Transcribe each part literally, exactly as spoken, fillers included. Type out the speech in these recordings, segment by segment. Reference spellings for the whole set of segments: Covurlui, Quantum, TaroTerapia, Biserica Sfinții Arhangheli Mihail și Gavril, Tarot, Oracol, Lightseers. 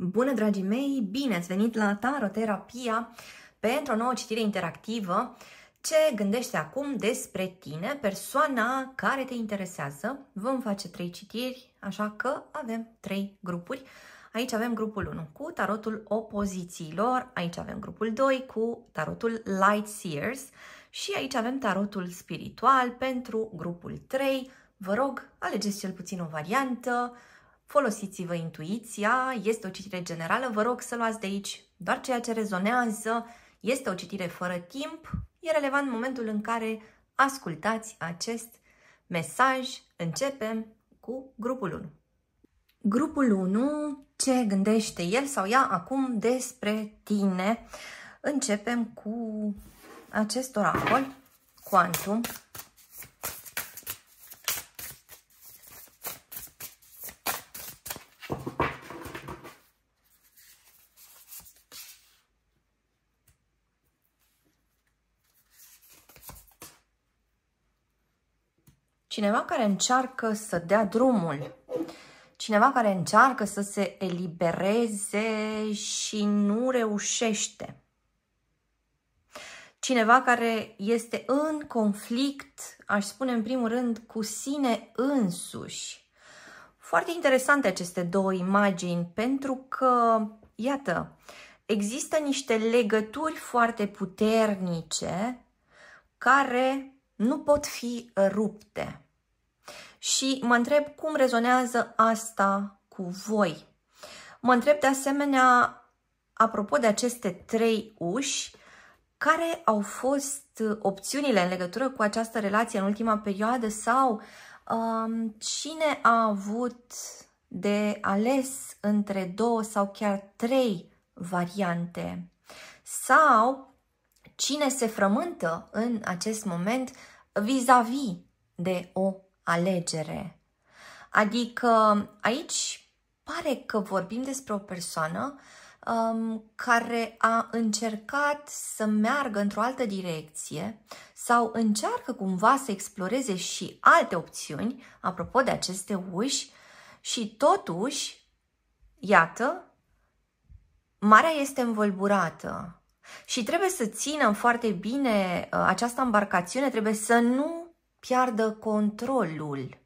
Bună, dragii mei! Bine ați venit la Taroterapia pentru o nouă citire interactivă. Ce gândește acum despre tine, persoana care te interesează? Vom face trei citiri, așa că avem trei grupuri. Aici avem grupul unu cu tarotul opozițiilor, aici avem grupul doi cu tarotul Lightseers și aici avem tarotul spiritual pentru grupul trei. Vă rog, alegeți cel puțin o variantă. Folosiți-vă intuiția, este o citire generală, vă rog să luați de aici doar ceea ce rezonează, este o citire fără timp, e relevant momentul în care ascultați acest mesaj. Începem cu grupul unu. Grupul unu, ce gândește el sau ea acum despre tine? Începem cu acest oracol, Quantum. Cineva care încearcă să dea drumul, cineva care încearcă să se elibereze și nu reușește, cineva care este în conflict, aș spune în primul rând, cu sine însuși. Foarte interesante aceste două imagini, pentru că, iată, există niște legături foarte puternice care nu pot fi rupte. Și mă întreb cum rezonează asta cu voi. Mă întreb de asemenea, apropo de aceste trei uși, care au fost opțiunile în legătură cu această relație în ultima perioadă sau um, cine a avut de ales între două sau chiar trei variante? Sau cine se frământă în acest moment vis-a-vis de o alegere? Adică aici pare că vorbim despre o persoană um, care a încercat să meargă într-o altă direcție sau încearcă cumva să exploreze și alte opțiuni, apropo de aceste uși, și totuși, iată, marea este învolburată. Și trebuie să ținem foarte bine această embarcațiune, trebuie să nu piardă controlul.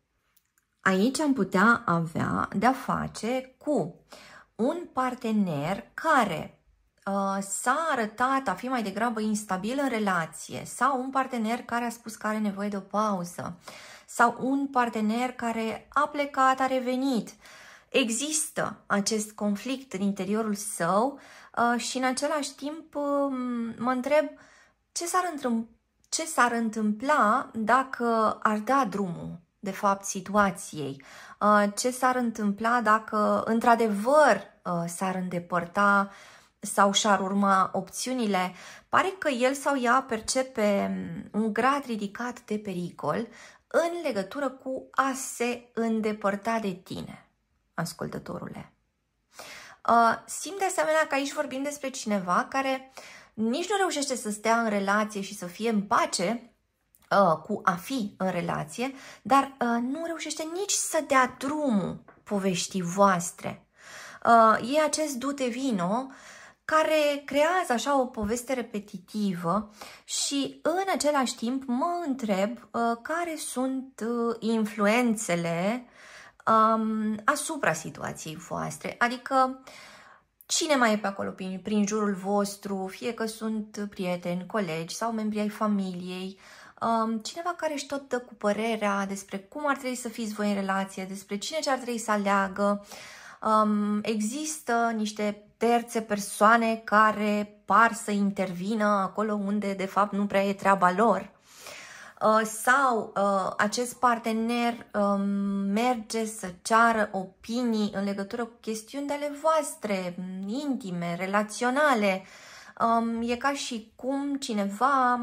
Aici am putea avea de-a face cu un partener care uh, s-a arătat a fi mai degrabă instabil în relație, sau un partener care a spus că are nevoie de o pauză, sau un partener care a plecat, a revenit. Există acest conflict în interiorul său și în același timp mă întreb ce s-ar întâmpla, ce s-ar întâmpla dacă ar da drumul, de fapt, situației. Ce s-ar întâmpla dacă, într-adevăr, s-ar îndepărta sau și-ar urma opțiunile? Pare că el sau ea percepe un grad ridicat de pericol în legătură cu a se îndepărta de tine, ascultătorule. Simt de asemenea că aici vorbim despre cineva care nici nu reușește să stea în relație și să fie în pace cu a fi în relație, dar nu reușește nici să dea drumul poveștii voastre. E acest du-te vino care creează așa o poveste repetitivă și în același timp mă întreb care sunt influențele asupra situației voastre, adică cine mai e pe acolo prin, prin jurul vostru, fie că sunt prieteni, colegi sau membri ai familiei, cineva care își tot dă cu părerea despre cum ar trebui să fiți voi în relație, despre cine ce ar trebui să aleagă. Există niște terțe persoane care par să intervină acolo unde de fapt nu prea e treaba lor. Sau acest partener merge să ceară opinii în legătură cu chestiuni de ale voastre, intime, relaționale. E ca și cum cineva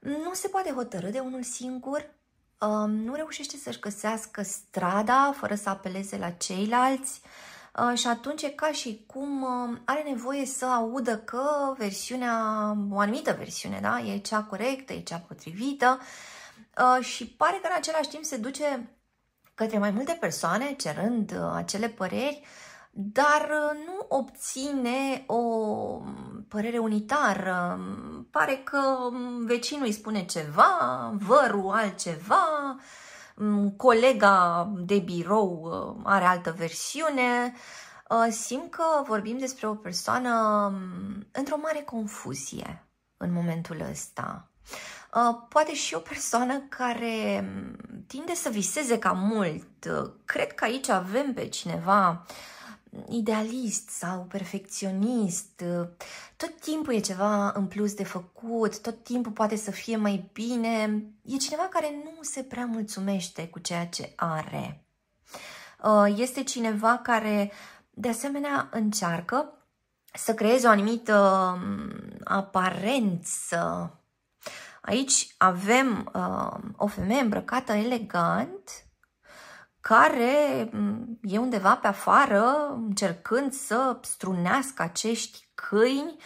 nu se poate hotărî de unul singur, nu reușește să-și găsească strada fără să apeleze la ceilalți și atunci e ca și cum are nevoie să audă că versiunea, o anumită versiune, da, e cea corectă, e cea potrivită și pare că în același timp se duce către mai multe persoane cerând acele păreri, dar nu obține o părere unitară. Pare că vecinul îi spune ceva, vărul altceva, colega de birou are altă versiune. Simt că vorbim despre o persoană într-o mare confuzie în momentul ăsta. Poate și o persoană care tinde să viseze cam mult. Cred că aici avem pe cineva idealist sau perfecționist. Tot timpul e ceva în plus de făcut, tot timpul poate să fie mai bine. E cineva care nu se prea mulțumește cu ceea ce are. Este cineva care, de asemenea, încearcă să creeze o anumită aparență. Aici avem uh, o femeie îmbrăcată elegant, care e undeva pe afară încercând să strunească acești câini.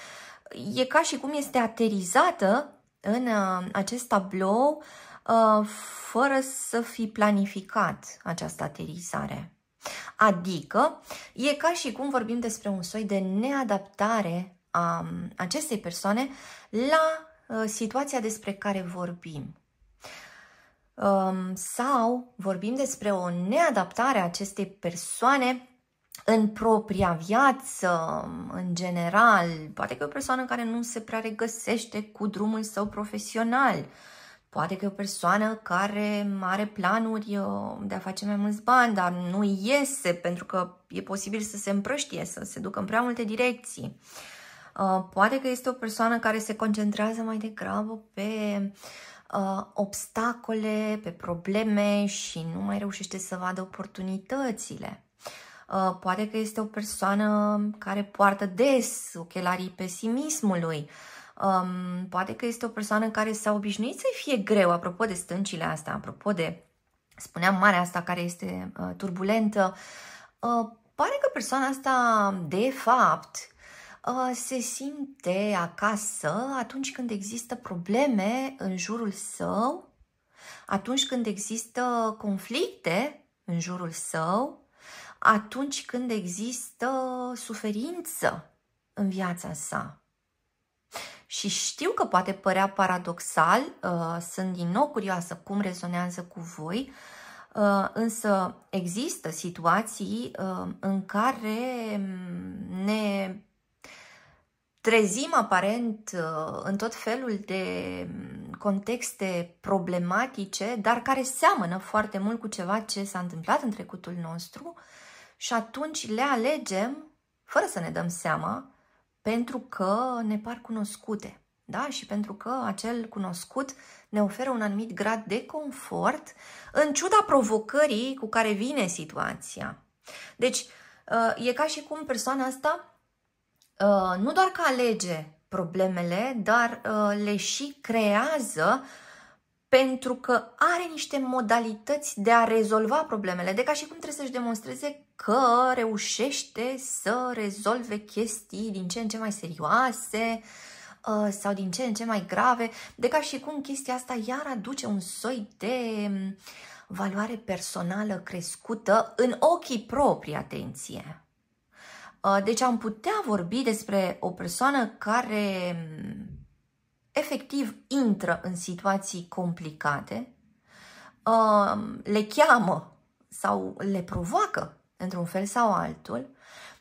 E ca și cum este aterizată în uh, acest tablou, uh, fără să fi planificat această aterizare. Adică e ca și cum vorbim despre un soi de neadaptare a acestei persoane la situația despre care vorbim. Sau vorbim despre o neadaptare a acestei persoane în propria viață, în general. Poate că e o persoană care nu se prea regăsește cu drumul său profesional. Poate că e o persoană care are planuri de a face mai mulți bani, dar nu iese pentru că e posibil să se împrăștie, să se ducă în prea multe direcții. Poate că este o persoană care se concentrează mai degrabă pe uh, obstacole, pe probleme și nu mai reușește să vadă oportunitățile. Uh, poate că este o persoană care poartă des ochelarii pesimismului. Um, poate că este o persoană care s-a obișnuit să-i fie greu, apropo de stâncile astea, apropo de, spuneam, marea asta care este uh, turbulentă. Uh, pare că persoana asta, de fapt, se simte acasă atunci când există probleme în jurul său, atunci când există conflicte în jurul său, atunci când există suferință în viața sa. Și știu că poate părea paradoxal, sunt din nou curioasă cum rezonează cu voi, însă există situații în care ne trezim aparent în tot felul de contexte problematice, dar care seamănă foarte mult cu ceva ce s-a întâmplat în trecutul nostru și atunci le alegem fără să ne dăm seama pentru că ne par cunoscute, da? Și pentru că acel cunoscut ne oferă un anumit grad de confort în ciuda provocării cu care vine situația. Deci e ca și cum persoana asta nu doar că alege problemele, dar le și creează pentru că are niște modalități de a rezolva problemele. De ca și cum trebuie să-și demonstreze că reușește să rezolve chestii din ce în ce mai serioase sau din ce în ce mai grave. De ca și cum chestia asta iar aduce un soi de valoare personală crescută în ochii proprii, atenție. Deci am putea vorbi despre o persoană care efectiv intră în situații complicate, le cheamă sau le provoacă într-un fel sau altul,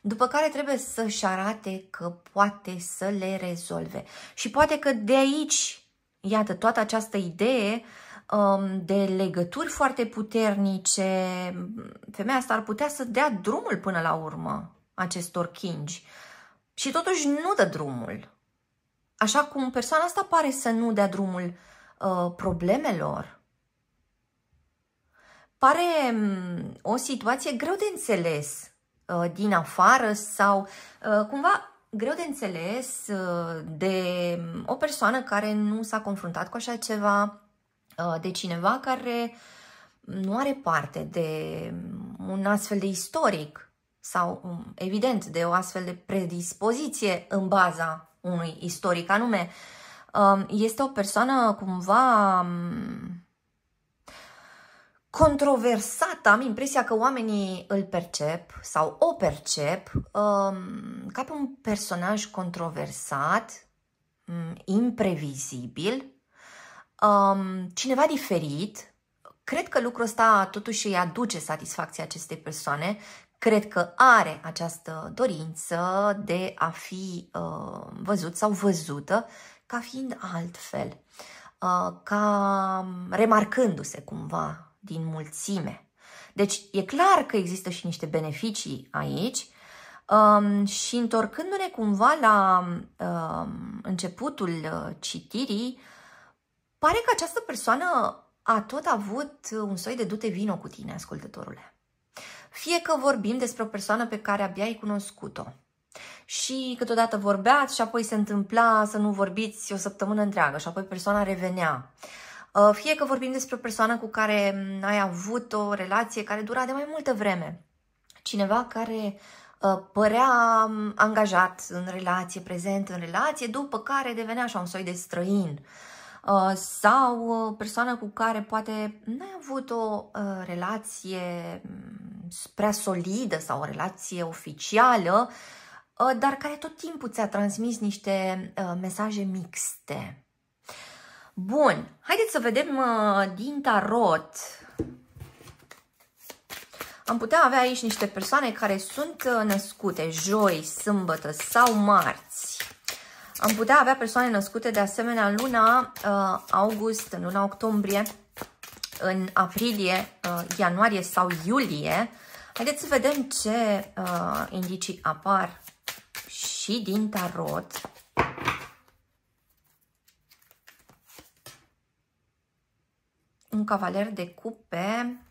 după care trebuie să-și arate că poate să le rezolve. Și poate că de aici, iată, toată această idee de legături foarte puternice, femeia asta ar putea să dea drumul până la urmă acestor chingi și totuși nu dă drumul. Așa cum persoana asta pare să nu dea drumul uh, problemelor. Pare um, o situație greu de înțeles uh, din afară sau uh, cumva greu de înțeles uh, de o persoană care nu s-a confruntat cu așa ceva, uh, de cineva care nu are parte de un astfel de istoric sau, evident, de o astfel de predispoziție în baza unui istoric anume. Este o persoană cumva controversat, am impresia că oamenii îl percep sau o percep um, ca pe un personaj controversat, um, imprevizibil, um, cineva diferit. Cred că lucrul ăsta totuși îi aduce satisfacția acestei persoane. Cred că are această dorință de a fi uh, văzut sau văzută ca fiind altfel, uh, ca remarcându-se cumva din mulțime. Deci e clar că există și niște beneficii aici um, și întorcându-ne cumva la um, începutul citirii, pare că această persoană a tot avut un soi de du-te vino cu tine, ascultătorule. Fie că vorbim despre o persoană pe care abia ai cunoscut-o și câteodată vorbeați și apoi se întâmpla să nu vorbiți o săptămână întreagă și apoi persoana revenea. Fie că vorbim despre o persoană cu care ai avut o relație care dura de mai multă vreme. Cineva care părea angajat în relație, prezent în relație, după care devenea așa un soi de străin. Sau o persoană cu care poate n-ai avut o relație prea solidă sau o relație oficială, dar care tot timpul ți-a transmis niște mesaje mixte. Bun, haideți să vedem uh, din tarot. Am putea avea aici niște persoane care sunt uh, născute joi, sâmbătă sau marți. Am putea avea persoane născute de asemenea în luna uh, august, în luna octombrie, în aprilie, uh, ianuarie sau iulie. Haideți să vedem ce uh, indicii apar și din tarot. Un cavaler de cupe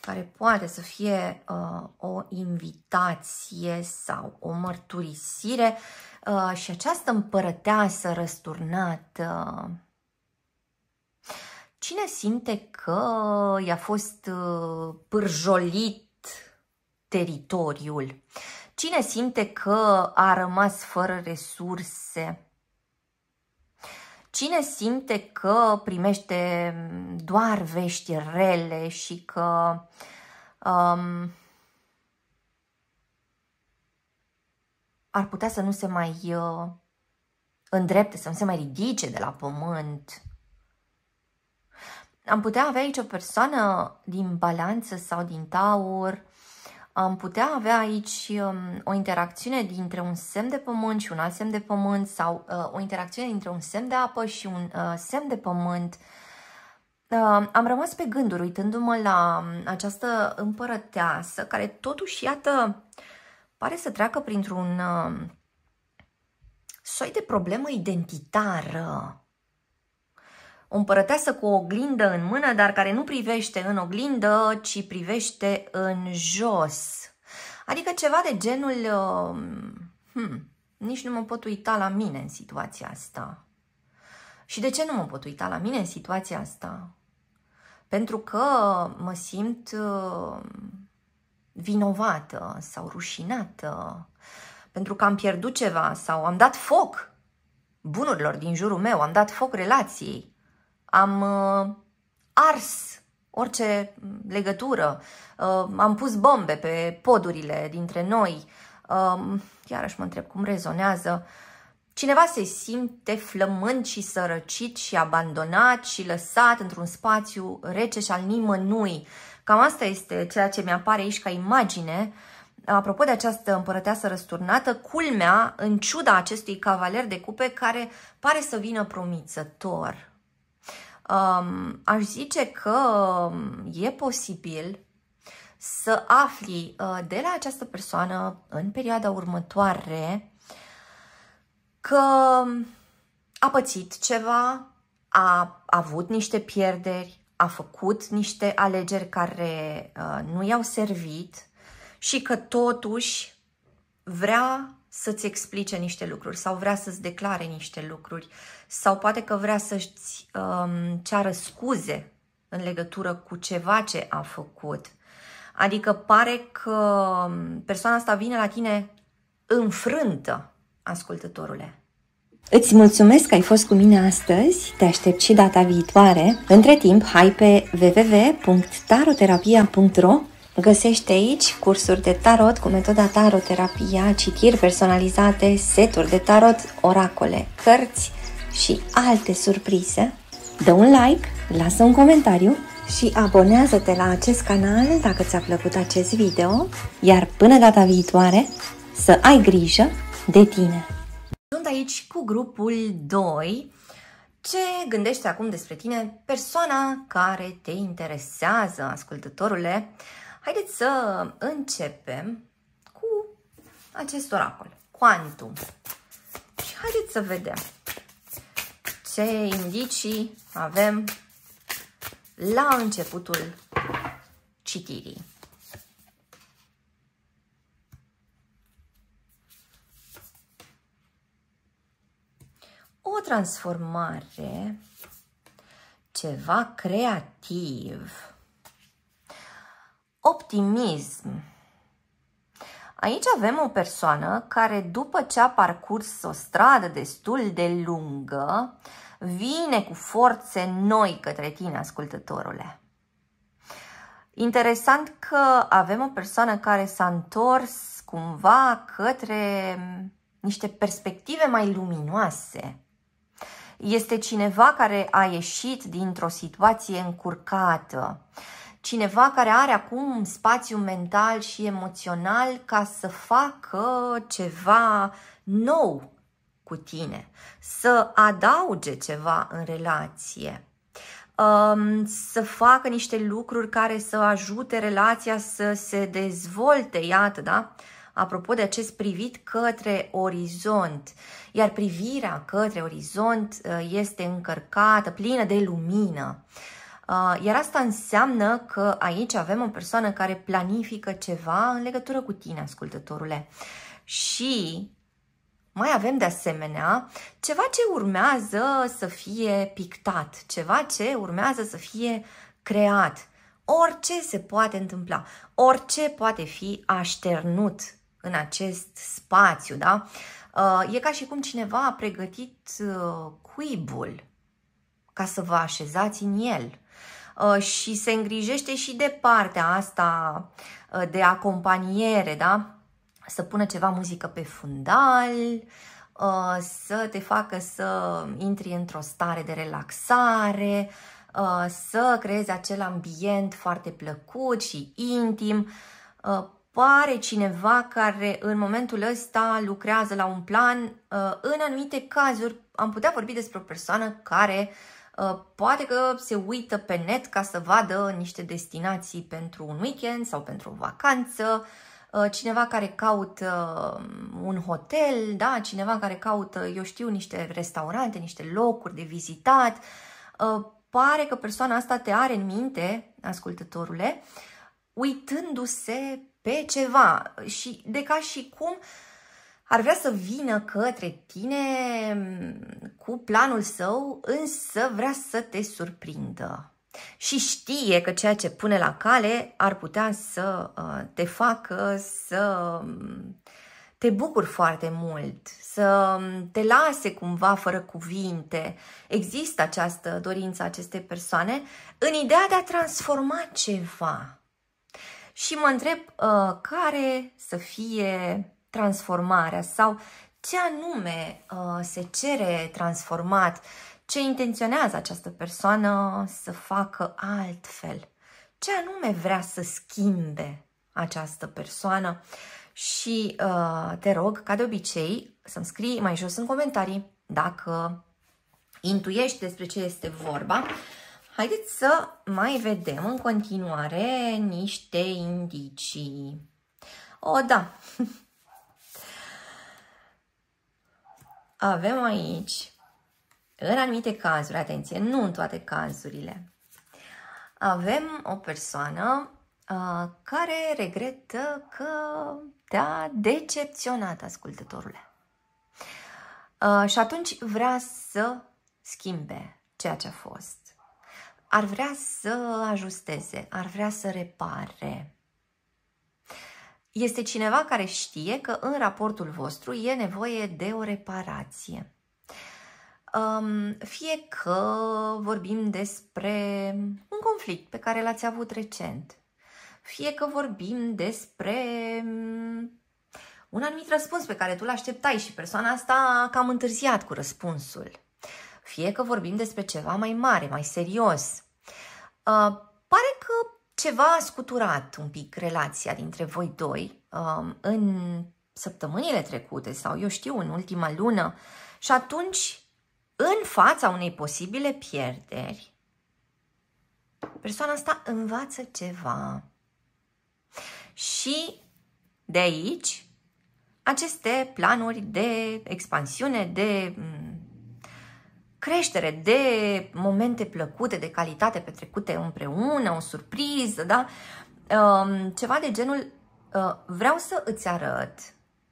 care poate să fie uh, o invitație sau o mărturisire uh, și această împărăteasă răsturnată. Uh, cine simte că i-a fost uh, pârjolit teritoriul? Cine simte că a rămas fără resurse? Cine simte că primește doar vești rele și că um, ar putea să nu se mai uh, îndrepte, să nu se mai ridice de la pământ? Am putea avea aici o persoană din balanță sau din taur. Am putea avea aici um, o interacțiune dintre un semn de pământ și un alt semn de pământ sau uh, o interacțiune dintre un semn de apă și un uh, semn de pământ. Uh, am rămas pe gânduri uitându-mă la această împărăteasă care totuși, iată, pare să treacă printr-un uh, soi de problemă identitară. O împărăteasă cu o oglindă în mână, dar care nu privește în oglindă, ci privește în jos. Adică ceva de genul, hmm, nici nu mă pot uita la mine în situația asta. Și de ce nu mă pot uita la mine în situația asta? Pentru că mă simt vinovată sau rușinată, pentru că am pierdut ceva sau am dat foc bunurilor din jurul meu, am dat foc relației. Am ars orice legătură, am pus bombe pe podurile dintre noi. Iarăși mă întreb cum rezonează. Cineva se simte flămând și sărăcit și abandonat și lăsat într-un spațiu rece și al nimănui. Cam asta este ceea ce mi-apare aici ca imagine. Apropo de această împărăteasă răsturnată, culmea, în ciuda acestui cavaler de cupe care pare să vină promițător. Um, aș zice că e posibil să afli uh, de la această persoană în perioada următoare că a pățit ceva, a, a avut niște pierderi, a făcut niște alegeri care uh, nu i-au servit și că totuși vrea să-ți explice niște lucruri sau vrea să-ți declare niște lucruri sau poate că vrea să-ți um, ceară scuze în legătură cu ceva ce a făcut. Adică pare că persoana asta vine la tine înfrântă, ascultătorule. Îți mulțumesc că ai fost cu mine astăzi, te aștept și data viitoare. Între timp, hai pe w w w punct taroterapia punct r o. Găsește aici cursuri de tarot cu metoda taroterapia, citiri personalizate, seturi de tarot, oracole, cărți și alte surprize. Dă un like, lasă un comentariu și abonează-te la acest canal dacă ți-a plăcut acest video, iar până data viitoare să ai grijă de tine. Sunt aici cu grupul doi. Ce gândește acum despre tine persoana care te interesează, ascultătorule? Haideți să începem cu acest oracol, Quantum. Și haideți să vedem ce indicii avem la începutul citirii. O transformare, ceva creativ, optimism. Aici avem o persoană care, după ce a parcurs o stradă destul de lungă, vine cu forțe noi către tine, ascultătorule. Interesant că avem o persoană care s-a întors cumva către niște perspective mai luminoase. Este cineva care a ieșit dintr-o situație încurcată, cineva care are acum spațiu mental și emoțional ca să facă ceva nou cu tine, să adauge ceva în relație, să facă niște lucruri care să ajute relația să se dezvolte, iată, da? Apropo de acest privit către orizont, iar privirea către orizont este încărcată, plină de lumină. Iar asta înseamnă că aici avem o persoană care planifică ceva în legătură cu tine, ascultătorule. Și mai avem de asemenea ceva ce urmează să fie pictat, ceva ce urmează să fie creat. Orice se poate întâmpla, orice poate fi așternut în acest spațiu, da? E ca și cum cineva a pregătit cuibul ca să vă așezați în el și se îngrijește și de partea asta de acompaniere, da? Să pună ceva muzică pe fundal, să te facă să intri într-o stare de relaxare, să creezi acel ambient foarte plăcut și intim. Pare cineva care în momentul ăsta lucrează la un plan. În anumite cazuri am putea vorbi despre o persoană care poate că se uită pe net ca să vadă niște destinații pentru un weekend sau pentru o vacanță, cineva care caută un hotel, da? Cineva care caută, eu știu, niște restaurante, niște locuri de vizitat. Pare că persoana asta te are în minte, ascultătorule, uitându-se pe ceva și de ca și cum ar vrea să vină către tine cu planul său, însă vrea să te surprindă. Și știe că ceea ce pune la cale ar putea să te facă să te bucuri foarte mult, să te lase cumva fără cuvinte. Există această dorință a acestei persoane în ideea de a transforma ceva. Și mă întreb uh, care să fie transformarea sau ce anume uh, se cere transformat, ce intenționează această persoană să facă altfel, ce anume vrea să schimbe această persoană. Și uh, te rog, ca de obicei, să-mi scrii mai jos în comentarii dacă intuiești despre ce este vorba. Haideți să mai vedem în continuare niște indicii. O, da! Avem aici, în anumite cazuri, atenție, nu în toate cazurile, avem o persoană uh, care regretă că te-a decepționat, ascultătorule. Uh, și atunci vrea să schimbe ceea ce a fost. Ar vrea să ajusteze, ar vrea să repare. Este cineva care știe că în raportul vostru e nevoie de o reparație. fie că vorbim despre un conflict pe care l-ați avut recent, fie că vorbim despre un anumit răspuns pe care tu l-așteptai și persoana asta a cam întârziat cu răspunsul, fie că vorbim despre ceva mai mare, mai serios. Pare că ceva a scuturat un pic relația dintre voi doi în săptămânile trecute sau, eu știu, în ultima lună și atunci, în fața unei posibile pierderi, persoana asta învață ceva. Și de aici, aceste planuri de expansiune, de creștere, de momente plăcute, de calitate petrecute împreună, o surpriză, da? Ceva de genul, vreau să îți arăt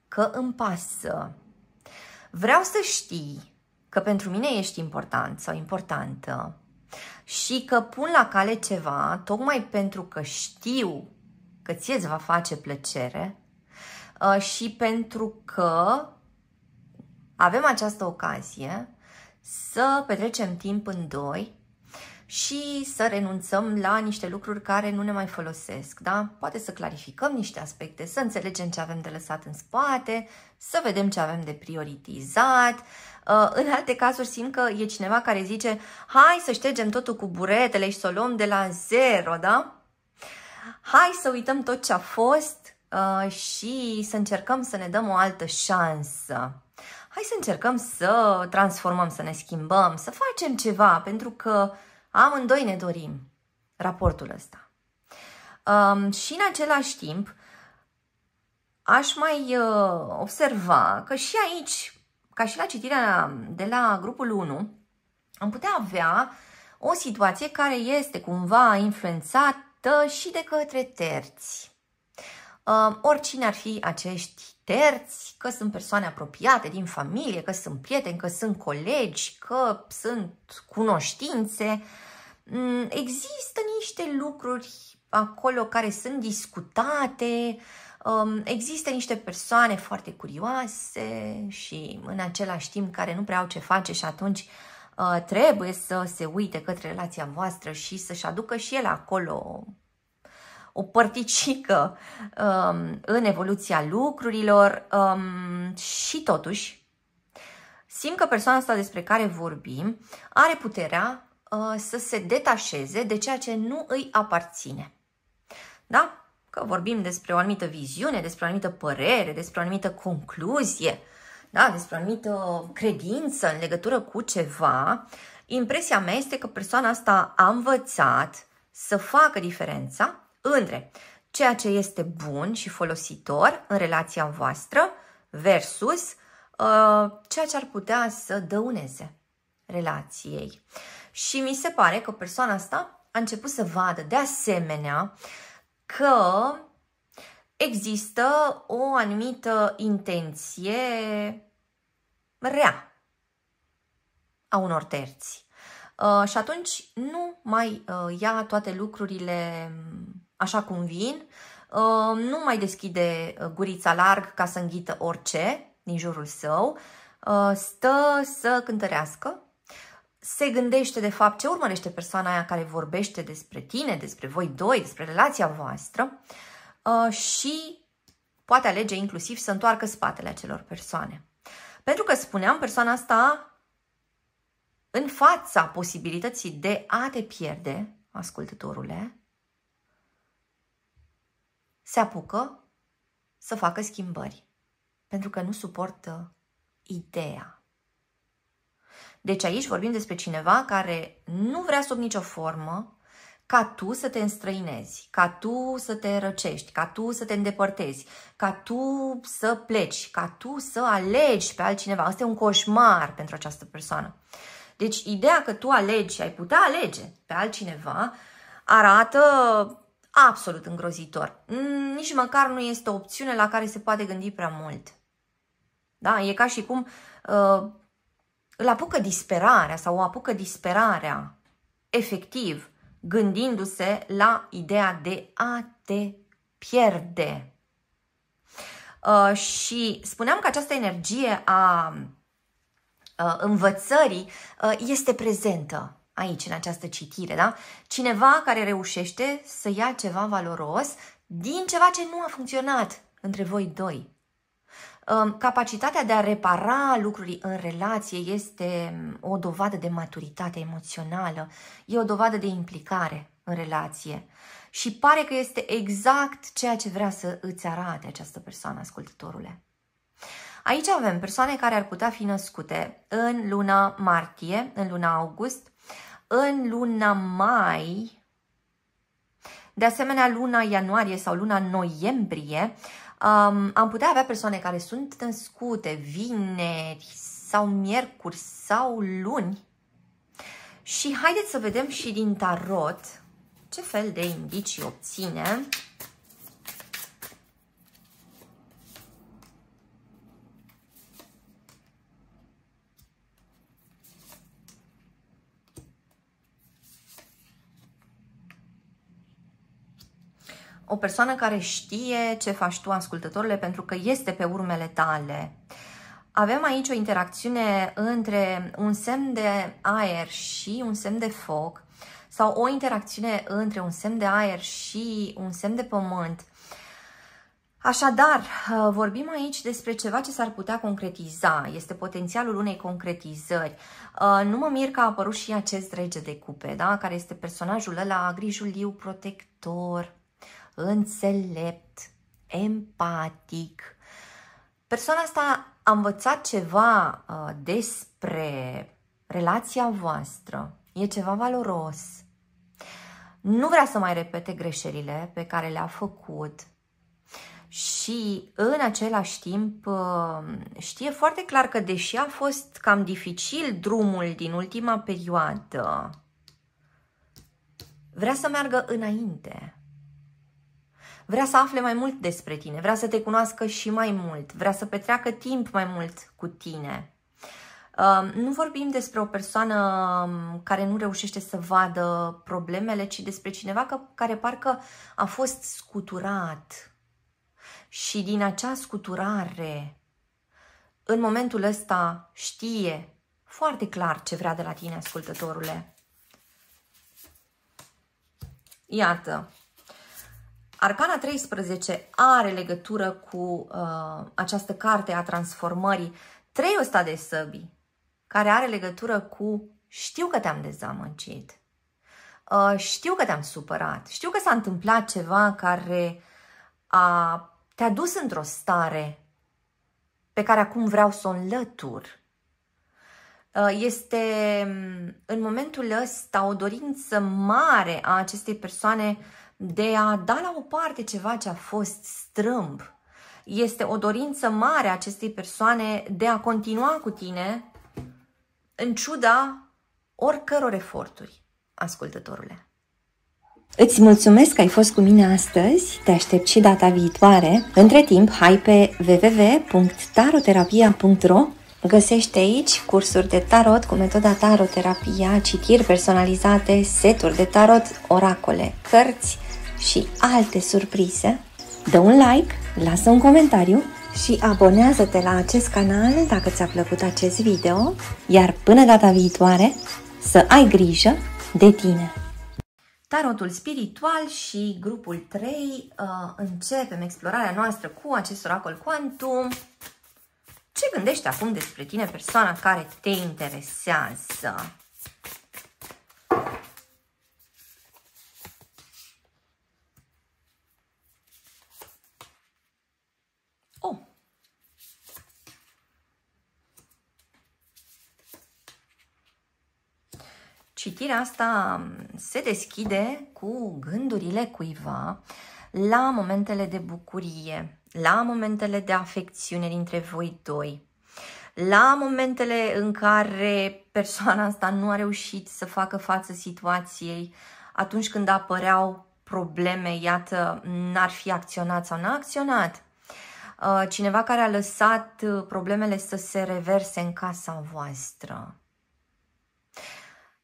că îmi pasă, vreau să știi că pentru mine ești important sau importantă și că pun la cale ceva tocmai pentru că știu că ție îți va face plăcere și pentru că avem această ocazie să petrecem timp în doi și să renunțăm la niște lucruri care nu ne mai folosesc, da? Poate să clarificăm niște aspecte, să înțelegem ce avem de lăsat în spate, să vedem ce avem de prioritizat. În alte cazuri simt că e cineva care zice, hai să ștergem totul cu buretele și să o luăm de la zero, da? Hai să uităm tot ce a fost și să încercăm să ne dăm o altă șansă. Hai să încercăm să transformăm, să ne schimbăm, să facem ceva, pentru că amândoi ne dorim raportul ăsta. Um, și în același timp, aș mai uh, observa că și aici, ca și la citirea de la grupul unu, am putea avea o situație care este cumva influențată și de către terți. Um, oricine ar fi acești terți, că sunt persoane apropiate din familie, că sunt prieteni, că sunt colegi, că sunt cunoștințe. Există niște lucruri acolo care sunt discutate, există niște persoane foarte curioase și în același timp care nu prea au ce face și atunci trebuie să se uite către relația voastră și să-și aducă și el acolo o părticică um, în evoluția lucrurilor um, și totuși simt că persoana asta despre care vorbim are puterea uh, să se detașeze de ceea ce nu îi aparține. Da? Că vorbim despre o anumită viziune, despre o anumită părere, despre o anumită concluzie, da? Despre o anumită credință în legătură cu ceva. Impresia mea este că persoana asta a învățat să facă diferența între ceea ce este bun și folositor în relația voastră versus uh, ceea ce ar putea să dăuneze relației. Și mi se pare că persoana asta a început să vadă de asemenea că există o anumită intenție rea a unor terți. Uh, și atunci nu mai uh, ia toate lucrurile așa cum vin, nu mai deschide gurița larg ca să înghită orice din jurul său, stă să cântărească, se gândește de fapt ce urmărește persoana aia care vorbește despre tine, despre voi doi, despre relația voastră și poate alege inclusiv să întoarcă spatele acelor persoane. Pentru că, spuneam, persoana asta în fața posibilității de a te pierde, ascultătorule, se apucă să facă schimbări, pentru că nu suportă ideea. Deci aici vorbim despre cineva care nu vrea sub nicio formă ca tu să te înstrăinezi, ca tu să te răcești, ca tu să te îndepărtezi, ca tu să pleci, ca tu să alegi pe altcineva. Asta e un coșmar pentru această persoană. Deci ideea că tu alegi și ai putea alege pe altcineva arată absolut îngrozitor. Nici măcar nu este o opțiune la care se poate gândi prea mult. Da? E ca și cum uh, îl apucă disperarea sau o apucă disperarea efectiv gândindu-se la ideea de a te pierde. Uh, și spuneam că această energie a uh, învățării uh, este prezentă aici, în această citire. Da? Cineva care reușește să ia ceva valoros din ceva ce nu a funcționat între voi doi. Uh, capacitatea de a repara lucruri în relație este o dovadă de maturitate emoțională, e o dovadă de implicare în relație. Și pare că este exact ceea ce vrea să îți arate această persoană, ascultătorule. Aici avem persoane care ar putea fi născute în luna martie, în luna august, în luna mai, de asemenea luna ianuarie sau luna noiembrie. Um, am putea avea persoane care sunt născute vineri sau miercuri sau luni. Și haideți să vedem și din tarot ce fel de indicii obținem. O persoană care știe ce faci tu, ascultătorule, pentru că este pe urmele tale. Avem aici o interacțiune între un semn de aer și un semn de foc, sau o interacțiune între un semn de aer și un semn de pământ. Așadar, vorbim aici despre ceva ce s-ar putea concretiza. Este potențialul unei concretizări. Nu mă mir că a apărut și acest rege de cupe, da? Care este personajul ăla grijuliu, protector, înțelept, empatic. Persoana asta a învățat ceva uh, despre relația voastră. E ceva valoros. Nu vrea să mai repete greșelile pe care le-a făcut și în același timp uh, știe foarte clar că, deși a fost cam dificil drumul din ultima perioadă, vrea să meargă înainte. Vrea să afle mai mult despre tine, vrea să te cunoască și mai mult, vrea să petreacă timp mai mult cu tine. Nu vorbim despre o persoană care nu reușește să vadă problemele, ci despre cineva care parcă a fost scuturat. Și din acea scuturare, în momentul ăsta, știe foarte clar ce vrea de la tine, ascultătorule. Iată. Arcana treisprezece are legătură cu uh, această carte a transformării. Treiul ăsta de săbii, care are legătură cu știu că te-am dezamăgit, uh, știu că te-am supărat, știu că s-a întâmplat ceva care a, te-a dus într-o stare pe care acum vreau să o înlătur. Uh, este în momentul ăsta o dorință mare a acestei persoane de a da la o parte ceva ce a fost strâmb. Este o dorință mare a acestei persoane de a continua cu tine în ciuda oricăror eforturi, ascultătorule. Îți mulțumesc că ai fost cu mine astăzi, te aștept și data viitoare. Între timp, hai pe w w w punct taroterapia punct r o. Găsești aici cursuri de tarot cu metoda taroterapia, citiri personalizate, seturi de tarot, oracole, cărți și alte surprize. Dă un like, lasă un comentariu și abonează-te la acest canal dacă ți-a plăcut acest video, iar până data viitoare să ai grijă de tine! Tarotul spiritual și grupul trei, începem explorarea noastră cu acest oracol Quantum. Ce gândești acum despre tine, persoana care te interesează? Oh! Citirea asta se deschide cu gândurile cuiva la momentele de bucurie, la momentele de afecțiune dintre voi doi, la momentele în care persoana asta nu a reușit să facă față situației, atunci când apăreau probleme, iată, n-ar fi acționat sau n-a acționat. Cineva care a lăsat problemele să se reverse în casa voastră.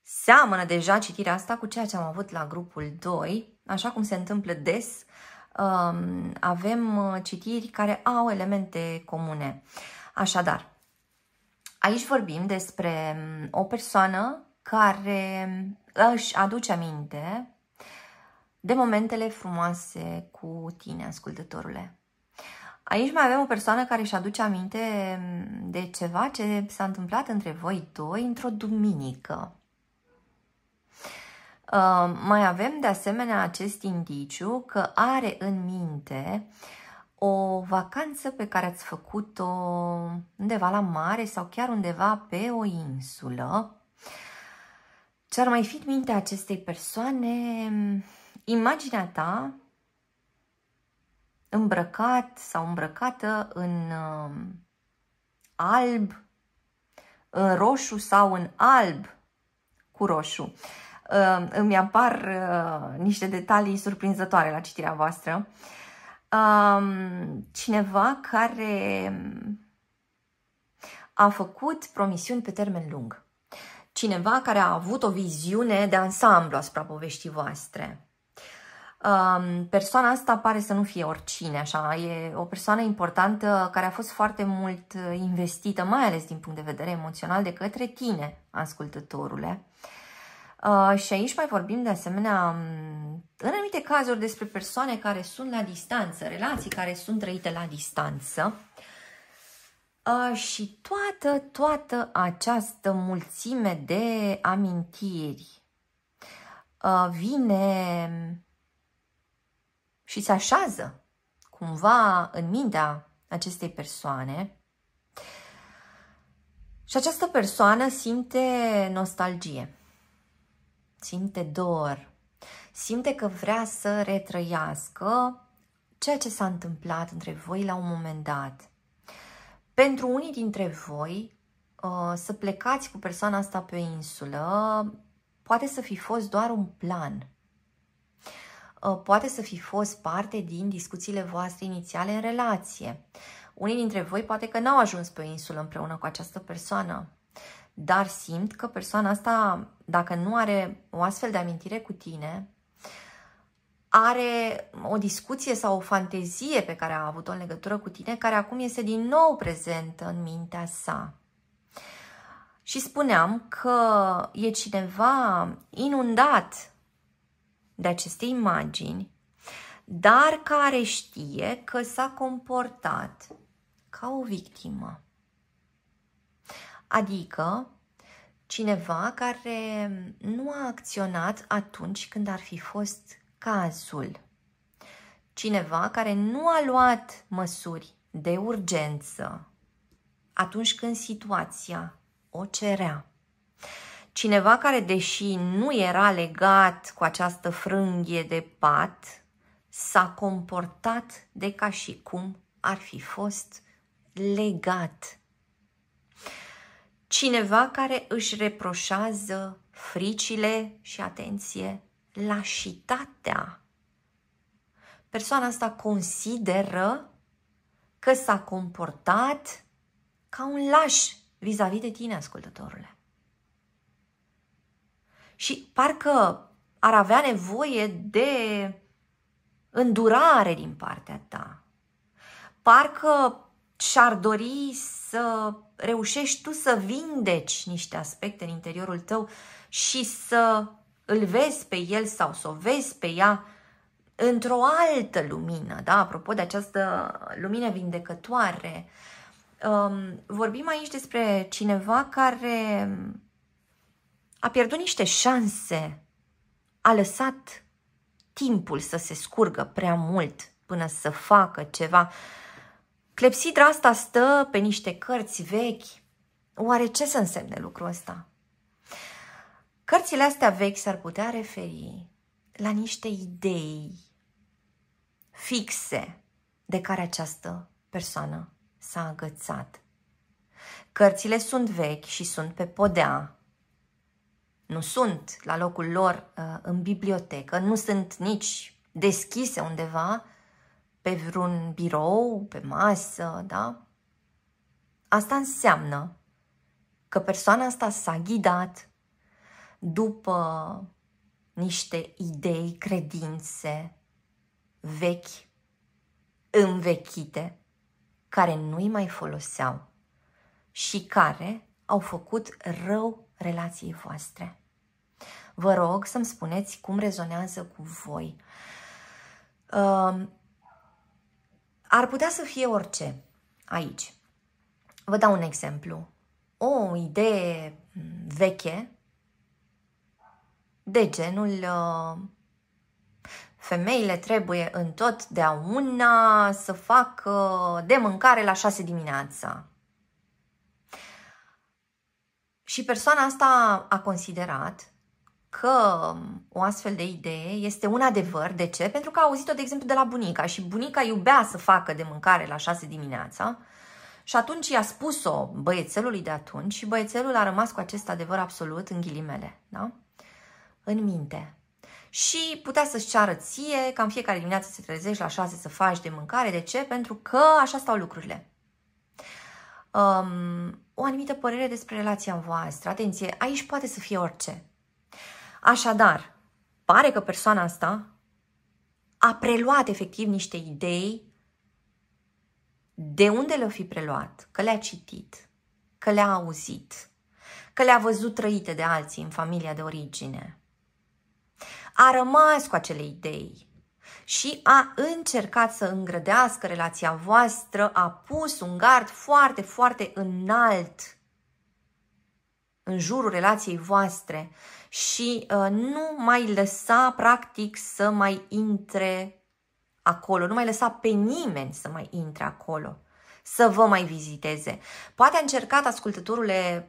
Seamănă deja citirea asta cu ceea ce am avut la grupul doi, așa cum se întâmplă des. Avem citiri care au elemente comune. Așadar, Aici vorbim despre o persoană care își aduce aminte de momentele frumoase cu tine, ascultătorule. Aici mai avem o persoană care își aduce aminte de ceva ce s-a întâmplat între voi doi într-o duminică. Uh, mai avem de asemenea acest indiciu că are în minte o vacanță pe care ați făcut-o undeva la mare sau chiar undeva pe o insulă. Ce-ar mai fi în mintea acestei persoane? Imaginea ta îmbrăcat sau îmbrăcată în alb, în roșu sau în alb cu roșu. Îmi apar niște detalii surprinzătoare la citirea voastră. Cineva care a făcut promisiuni pe termen lung. Cineva care a avut o viziune de ansamblu asupra poveștii voastre. Persoana asta pare să nu fie oricine, așa, e o persoană importantă care a fost foarte mult investită, mai ales din punct de vedere emoțional, de către tine, ascultătorule. Și aici mai vorbim de asemenea, în anumite cazuri, despre persoane care sunt la distanță, relații care sunt trăite la distanță. Și toată, toată această mulțime de amintiri vine și se așează cumva în mintea acestei persoane și această persoană simte nostalgie, simte dor, simte că vrea să retrăiască ceea ce s-a întâmplat între voi la un moment dat. Pentru unii dintre voi, să plecați cu persoana asta pe insulă poate să fi fost doar un plan. Poate să fi fost parte din discuțiile voastre inițiale în relație. Unii dintre voi poate că n-au ajuns pe o insulă împreună cu această persoană, dar simt că persoana asta, dacă nu are o astfel de amintire cu tine, are o discuție sau o fantezie pe care a avut-o în legătură cu tine, care acum este din nou prezentă în mintea sa. Și spuneam că e cineva inundat de aceste imagini, dar care știe că s-a comportat ca o victimă. Adică cineva care nu a acționat atunci când ar fi fost cazul. Cineva care nu a luat măsuri de urgență atunci când situația o cerea. Cineva care, deși nu era legat cu această frânghie de pat, s-a comportat de ca și cum ar fi fost legat. Cineva care își reproșează fricile și, atenție, lașitatea. Persoana asta consideră că s-a comportat ca un laș vis-a-vis de tine, ascultătorule. Și parcă ar avea nevoie de îndurare din partea ta. Parcă și-ar dori să reușești tu să vindeci niște aspecte în interiorul tău și să îl vezi pe el sau să o vezi pe ea într-o altă lumină. Da? Apropo de această lumină vindecătoare, vorbim aici despre cineva care a pierdut niște șanse, a lăsat timpul să se scurgă prea mult până să facă ceva. Clepsidra asta stă pe niște cărți vechi. Oare ce să însemne lucrul ăsta? Cărțile astea vechi s-ar putea referi la niște idei fixe de care această persoană s-a agățat. Cărțile sunt vechi și sunt pe podea. Nu sunt la locul lor în bibliotecă, nu sunt nici deschise undeva pe vreun birou, pe masă, da? Asta înseamnă că persoana asta s-a ghidat după niște idei, credințe vechi, învechite, care nu-i mai foloseau și care au făcut rău relației voastre. Vă rog să-mi spuneți cum rezonează cu voi. Uh, ar putea să fie orice aici. Vă dau un exemplu. O idee veche de genul uh, femeile trebuie întotdeauna să facă de mâncare la șase dimineața. Și persoana asta a considerat că o astfel de idee este un adevăr. De ce? Pentru că a auzit-o, de exemplu, de la bunica și bunica iubea să facă de mâncare la șase dimineața și atunci i-a spus-o băiețelului de atunci și băiețelul a rămas cu acest adevăr absolut în ghilimele, da? În minte. Și putea să-și ceară ție ca în fiecare dimineață se trezești la șase să faci de mâncare. De ce? Pentru că așa stau lucrurile. Um, o anumită părere despre relația voastră. Atenție, aici poate să fie orice. Așadar, pare că persoana asta a preluat efectiv niște idei. De unde le-o fi preluat? Că le-a citit, că le-a auzit, că le-a văzut trăite de alții în familia de origine. A rămas cu acele idei și a încercat să îngrădească relația voastră, a pus un gard foarte, foarte înalt în jurul relației voastre și uh, nu mai lăsa practic să mai intre acolo, nu mai lăsa pe nimeni să mai intre acolo, să vă mai viziteze. Poate a încercat, ascultătorule,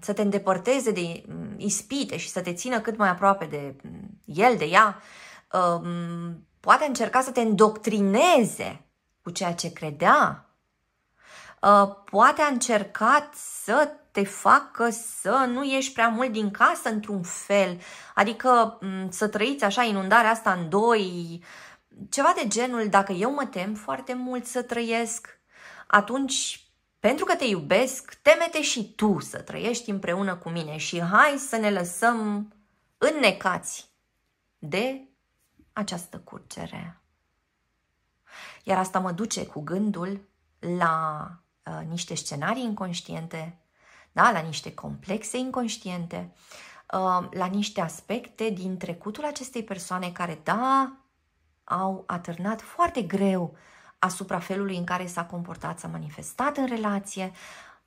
să te îndepărteze de ispite și să te țină cât mai aproape de el, de ea. Poate a încercat să te îndoctrineze cu ceea ce credea. Poate a încercat să te facă să nu ieși prea mult din casă într-un fel, adică să trăiți așa inundarea asta în doi, ceva de genul, dacă eu mă tem foarte mult să trăiesc, atunci, pentru că te iubesc, teme-te și tu să trăiești împreună cu mine și hai să ne lăsăm înnecați de această curgere. Iar asta mă duce cu gândul la uh, niște scenarii inconștiente, da? La niște complexe inconștiente, uh, la niște aspecte din trecutul acestei persoane care, da, au atârnat foarte greu asupra felului în care s-a comportat, s-a manifestat în relație.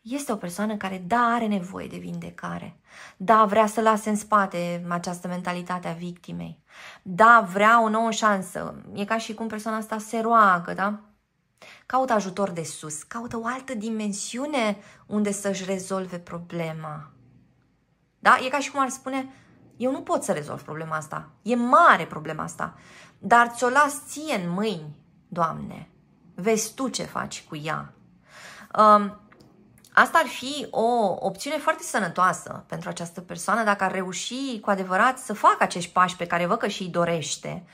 Este o persoană care, da, are nevoie de vindecare. Da, vrea să lase în spate această mentalitate a victimei. Da, vrea o nouă șansă. E ca și cum persoana asta se roagă, da? Caută ajutor de sus, caută o altă dimensiune unde să-și rezolve problema. Da? E ca și cum ar spune, eu nu pot să rezolv problema asta. E mare problema asta. Dar ți-o las ție în mâini, Doamne. Vezi tu ce faci cu ea. Asta ar fi o opțiune foarte sănătoasă pentru această persoană dacă ar reuși cu adevărat să facă acești pași pe care văd că și îi dorește,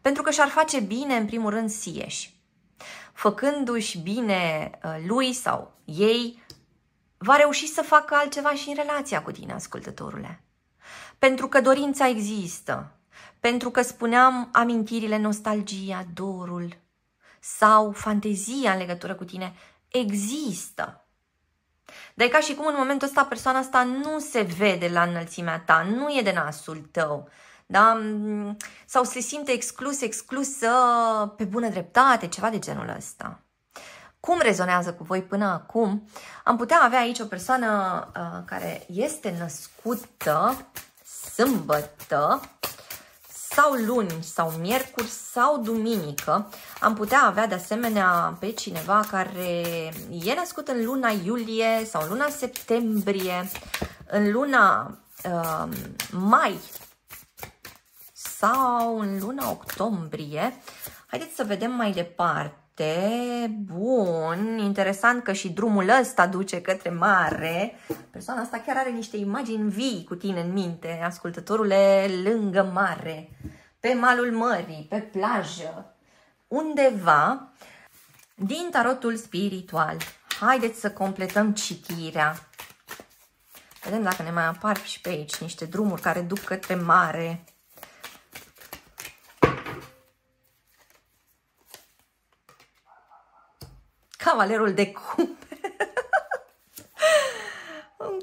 pentru că și-ar face bine în primul rând sieși. Făcându-și bine lui sau ei, va reuși să facă altceva și în relația cu tine, ascultătorule. Pentru că dorința există, pentru că spuneam amintirile, nostalgia, dorul, sau fantezia în legătură cu tine există. Dar e ca și cum în momentul ăsta persoana asta nu se vede la înălțimea ta, nu e de nasul tău, da? Sau se simte exclus, exclusă pe bună dreptate, ceva de genul ăsta. Cum rezonează cu voi până acum? Am putea avea aici o persoană uh, care este născută sâmbătă, sau luni, sau miercuri, sau duminică. Am putea avea de asemenea pe cineva care e născut în luna iulie sau în luna septembrie, în luna uh, mai sau în luna octombrie. Haideți să vedem mai departe. Bun, interesant că și drumul ăsta duce către mare. Persoana asta chiar are niște imagini vii cu tine în minte, ascultătorule, lângă mare, pe malul mării, pe plajă, undeva din tarotul spiritual. Haideți să completăm citirea. Vedem dacă ne mai apar și pe aici niște drumuri care duc către mare. Cavalerul de cupe.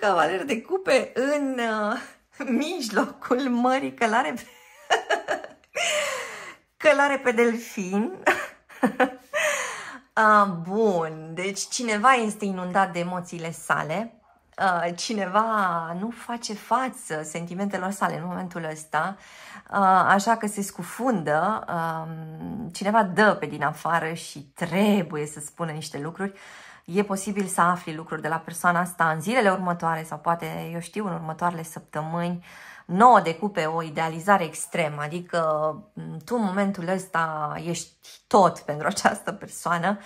cavaler de cupe în uh, mijlocul mării, călare pe, călare pe delfin. uh, bun, deci cineva este inundat de emoțiile sale, uh, cineva nu face față sentimentelor sale în momentul ăsta, uh, așa că se scufundă, uh, cineva dă pe din afară și trebuie să spună niște lucruri. E posibil să afli lucruri de la persoana asta în zilele următoare sau poate, eu știu, în următoarele săptămâni. Nouă de cupe, o idealizare extremă, adică tu în momentul ăsta ești tot pentru această persoană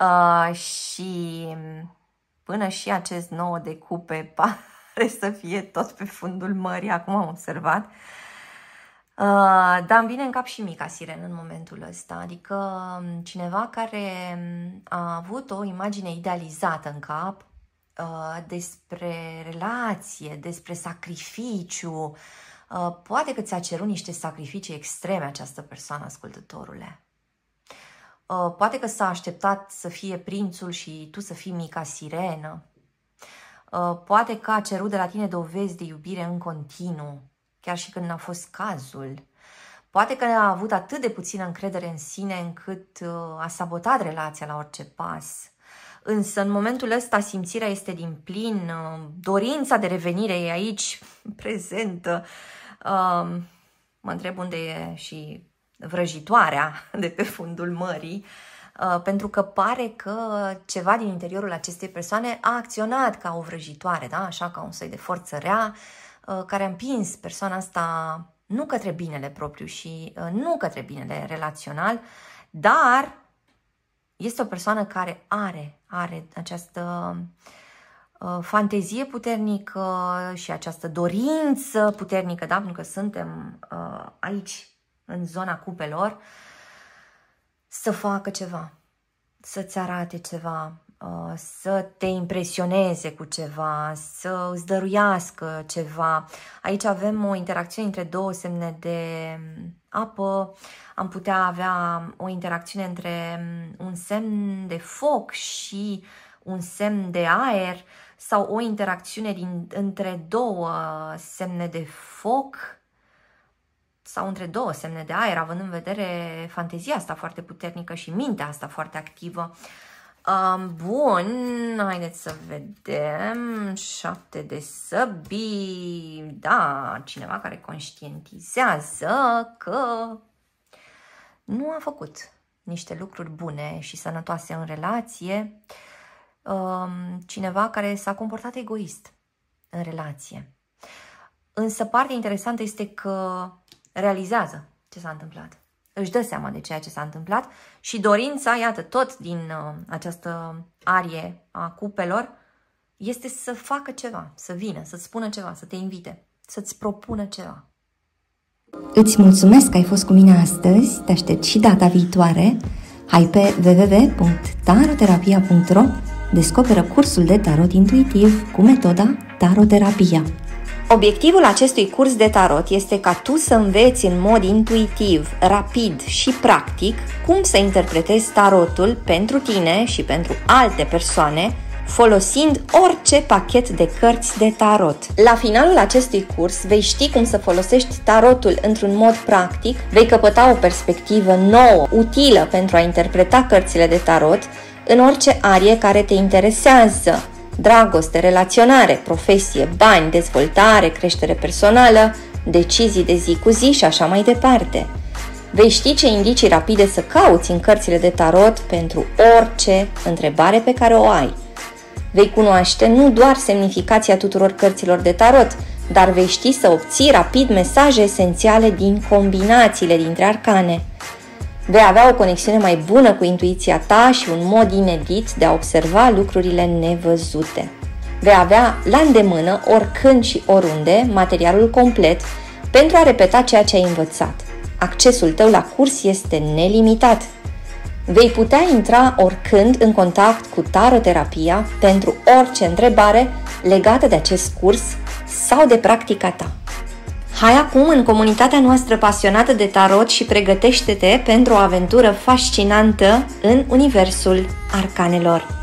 uh, și până și acest nouă de cupe pare să fie tot pe fundul mării, acum am observat. Uh, dar îmi vine în cap și mica sirenă în momentul ăsta, adică cineva care a avut o imagine idealizată în cap uh, despre relație, despre sacrificiu, uh, poate că ți-a cerut niște sacrificii extreme această persoană, ascultătorule. Uh, poate că s-a așteptat să fie prințul și tu să fii mica sirenă. Uh, poate că a cerut de la tine dovezi de iubire în continuu, chiar și când n-a fost cazul. Poate că a avut atât de puțină încredere în sine încât a sabotat relația la orice pas. Însă în momentul ăsta simțirea este din plin, dorința de revenire e aici prezentă. Mă întreb unde e și vrăjitoarea de pe fundul mării, pentru că pare că ceva din interiorul acestei persoane a acționat ca o vrăjitoare, da? Așa, ca un soi de forță rea, care a împins persoana asta nu către binele propriu și nu către binele relațional, dar este o persoană care are, are această fantezie puternică și această dorință puternică, da? Pentru că suntem aici, în zona cupelor, să facă ceva, să-ți arate ceva, să te impresioneze cu ceva, să îți dăruiască ceva. Aici avem o interacțiune între două semne de apă, am putea avea o interacțiune între un semn de foc și un semn de aer sau o interacțiune din, între două semne de foc sau între două semne de aer, având în vedere fantezia asta foarte puternică și mintea asta foarte activă. Bun, haideți să vedem, șapte de săbii, da, cineva care conștientizează că nu a făcut niște lucruri bune și sănătoase în relație, cineva care s-a comportat egoist în relație. Însă partea interesantă este că realizează ce s-a întâmplat. Își dă seama de ceea ce s-a întâmplat și dorința, iată, tot din uh, această arie a cupelor, este să facă ceva, să vină, să-ți spună ceva, să te invite, să-ți propună ceva. Îți mulțumesc că ai fost cu mine astăzi, te aștept și data viitoare. Hai pe w w w punct taroterapia punct ro, descoperă cursul de tarot intuitiv cu metoda taroterapia. Obiectivul acestui curs de tarot este ca tu să înveți în mod intuitiv, rapid și practic cum să interpretezi tarotul pentru tine și pentru alte persoane, folosind orice pachet de cărți de tarot. La finalul acestui curs vei ști cum să folosești tarotul într-un mod practic, vei căpăta o perspectivă nouă, utilă pentru a interpreta cărțile de tarot în orice arie care te interesează. Dragoste, relaționare, profesie, bani, dezvoltare, creștere personală, decizii de zi cu zi și așa mai departe. Vei ști ce indicii rapide să cauți în cărțile de tarot pentru orice întrebare pe care o ai. Vei cunoaște nu doar semnificația tuturor cărților de tarot, dar vei ști să obții rapid mesaje esențiale din combinațiile dintre arcane. Vei avea o conexiune mai bună cu intuiția ta și un mod inedit de a observa lucrurile nevăzute. Vei avea la îndemână, oricând și oriunde, materialul complet pentru a repeta ceea ce ai învățat. Accesul tău la curs este nelimitat. Vei putea intra oricând în contact cu taroterapia pentru orice întrebare legată de acest curs sau de practica ta. Hai acum în comunitatea noastră pasionată de tarot și pregătește-te pentru o aventură fascinantă în universul arcanelor.